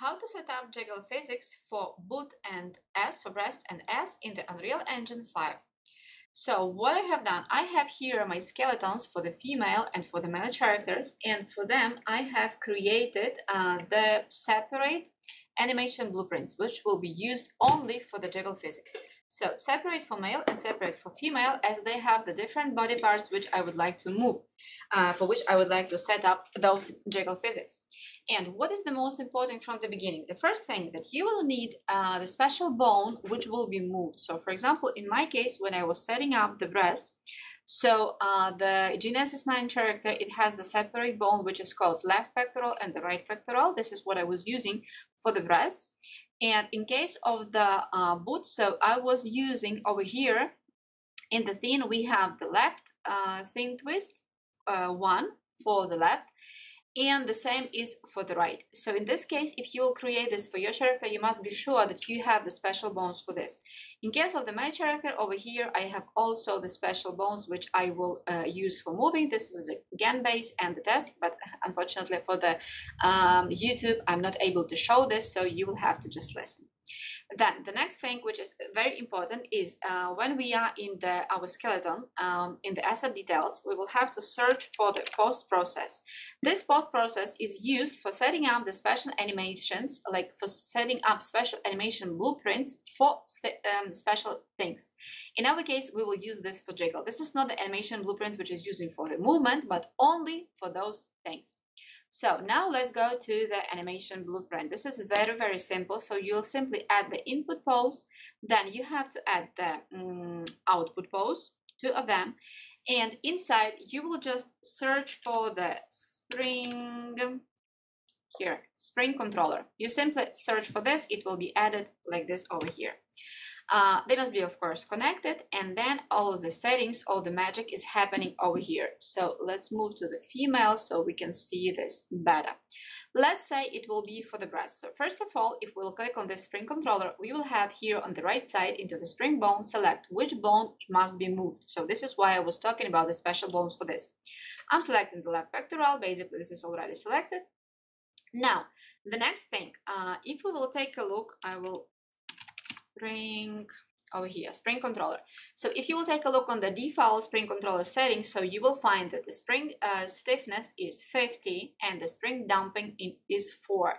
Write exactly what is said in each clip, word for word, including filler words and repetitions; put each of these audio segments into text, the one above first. How to set up jiggle physics for boot and S, for breasts and S in the Unreal Engine five. So what I have done, I have here my skeletons for the female and for the male characters, and for them I have created uh, the separate animation blueprints, which will be used only for the jiggle physics. So separate for male and separate for female, as they have the different body parts which I would like to move, uh, for which I would like to set up those jiggle physics. And what is the most important from the beginning? The first thing that you will need uh, the special bone which will be moved. So for example, in my case, when I was setting up the breast, so uh, the Genesis nine character, it has the separate bone which is called left pectoral and the right pectoral. This is what I was using for the breast. And in case of the uh, boot, so I was using over here in the thin, we have the left uh, thin twist, uh, one for the left, and the same is for the right. So in this case, if you will create this for your character, you must be sure that you have the special bones for this. In case of the male character, over here I have also the special bones which I will uh, use for moving. This is the GAN base and the test, but unfortunately for the um, YouTube I'm not able to show this, so you will have to just listen. Then the next thing which is very important is uh, when we are in the our skeleton, um, in the asset details, we will have to search for the post process. This post process is used for setting up the special animations, like for setting up special animation blueprints for um, special things. In our case, we will use this for jiggle. This is not the animation blueprint which is used for the movement, but only for those things. So now let's go to the animation blueprint. This is very, very simple. So you'll simply add the input pose, then you have to add the um, output pose, two of them. And inside you will just search for the spring, here, spring controller. You simply search for this, it will be added like this over here. Uh, they must be, of course, connected, and then all of the settings, all the magic is happening over here. So let's move to the female so we can see this better. Let's say it will be for the breast. So first of all, if we'll click on the spring controller, we will have here on the right side into the spring bone, select which bone must be moved. So this is why I was talking about the special bones for this. I'm selecting the left pectoral, basically this is already selected. Now, the next thing, uh, if we will take a look, I will spring over here, spring controller. So if you will take a look on the default spring controller settings, so you will find that the spring uh, stiffness is fifty and the spring dumping is four.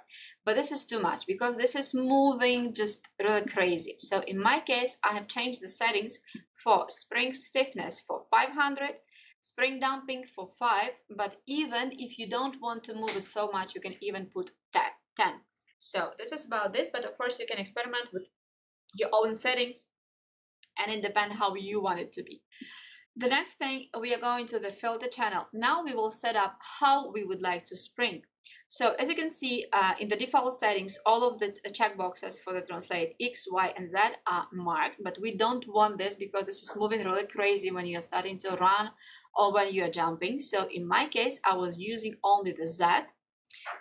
But this is too much because this is moving just really crazy. So in my case, I have changed the settings for spring stiffness for five hundred, spring dumping for five, but even if you don't want to move it so much, you can even put ten. So this is about this, but of course you can experiment with your own settings, and it depends how you want it to be. The next thing, we are going to the filter channel. Now we will set up how we would like to spring. So as you can see, uh, in the default settings, all of the checkboxes for the translate X, Y, and Z are marked, but we don't want this because this is moving really crazy when you are starting to run or when you are jumping. So in my case, I was using only the Z.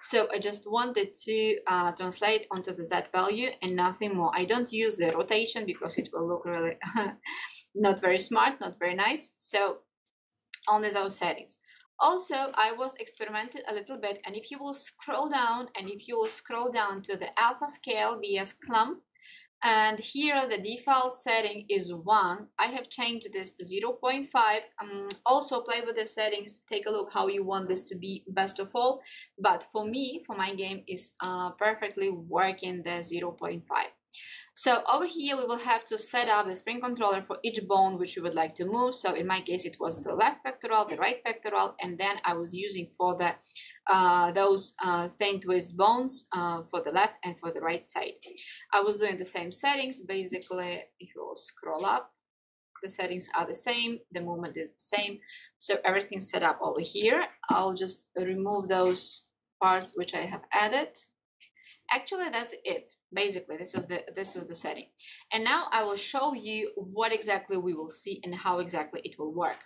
So I just wanted to uh, translate onto the Z value and nothing more. I don't use the rotation because it will look really not very smart, not very nice. So only those settings. Also, I was experimenting a little bit, and if you will scroll down, and if you will scroll down to the alpha scale V S clump, and here the default setting is one. I have changed this to zero point five. Um, also play with the settings, take a look how you want this to be best of all. But for me, for my game, is uh, perfectly working the zero point five. So over here we will have to set up the spring controller for each bone which we would like to move. So in my case it was the left pectoral, the right pectoral, and then I was using for the uh, those uh, thin twist bones uh, for the left and for the right side. I was doing the same settings, basically if you will scroll up, the settings are the same, the movement is the same, so everything's set up over here. I'll just remove those parts which I have added. Actually, that's it. Basically, this is the this is the setting. And now I will show you what exactly we will see and how exactly it will work.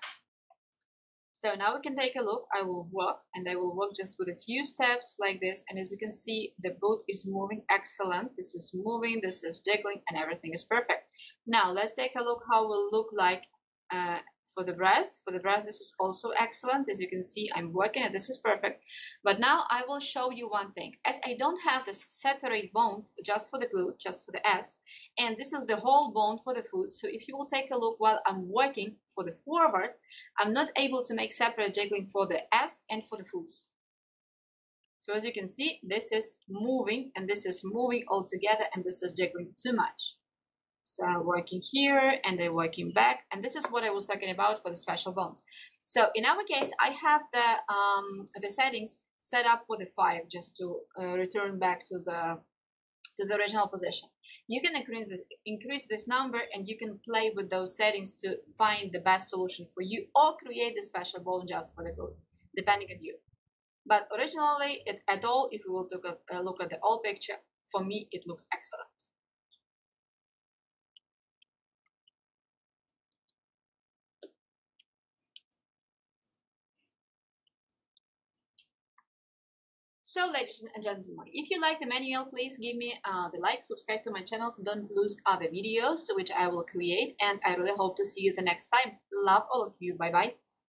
So now we can take a look. I will walk, and I will walk just with a few steps like this. And as you can see, the boot is moving excellent. This is moving, this is jiggling, and everything is perfect. Now let's take a look how it will look like uh, for the breast. For the breast, this is also excellent. As you can see, I'm working and this is perfect. But now I will show you one thing. As I don't have this separate bone just for the glute, just for the S, and this is the whole bone for the foot. So if you will take a look while I'm working for the forward, I'm not able to make separate jiggling for the S and for the foot. So as you can see, this is moving and this is moving all together and this is jiggling too much. So I'm working here and I'm working back, and this is what I was talking about for the special bones. So in our case, I have the um, the settings set up for the five, just to uh, return back to the to the original position. You can increase this, increase this number, and you can play with those settings to find the best solution for you, or create the special bone just for the glute, depending on you. But originally, it, at all, if we will take a look at the old picture, for me, it looks excellent. So, ladies and gentlemen, if you like the manual, please give me uh, the like, subscribe to my channel, don't lose other videos which I will create, and I really hope to see you the next time. Love all of you. Bye-bye.